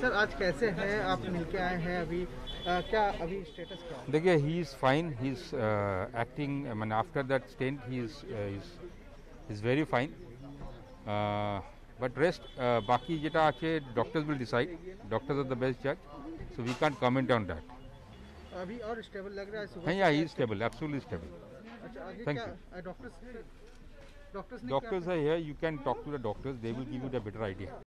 Sir आज कैसे हैं आप, मिलके आए हैं अभी, क्या अभी स्टेटस क्या है? देखिए, he is fine, he is acting, मैंने after that stent he is very fine, but rest बाकी जेटा आछे doctors will decide, doctors are the best जज, so we can't comment on that. अभी और स्टेबल लग रहा है सुबह? हां, he is stable, absolutely stable. Thank you. Doctors are here, you can talk to the doctors, they will give you the better idea.